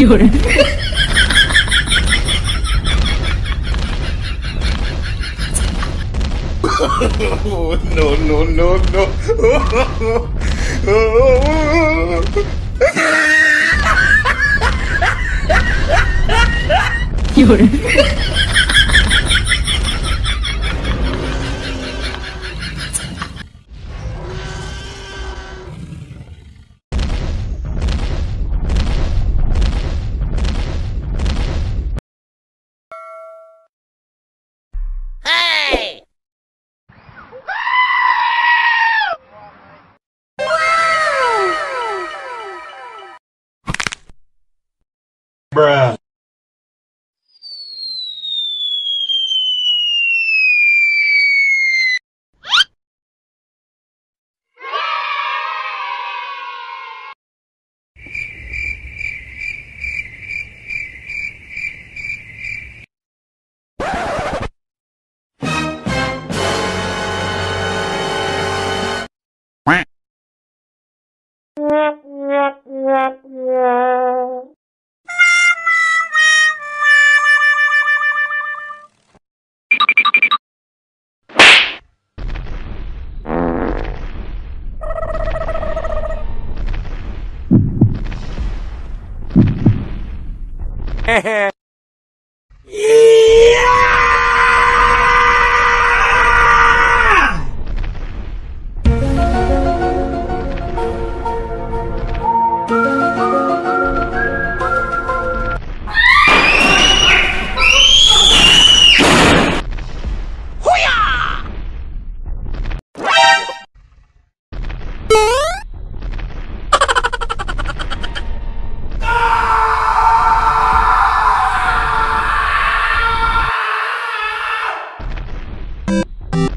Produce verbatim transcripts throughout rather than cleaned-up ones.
有人。Oh, no no no no.有人。Bruh. Yeah.有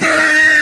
no.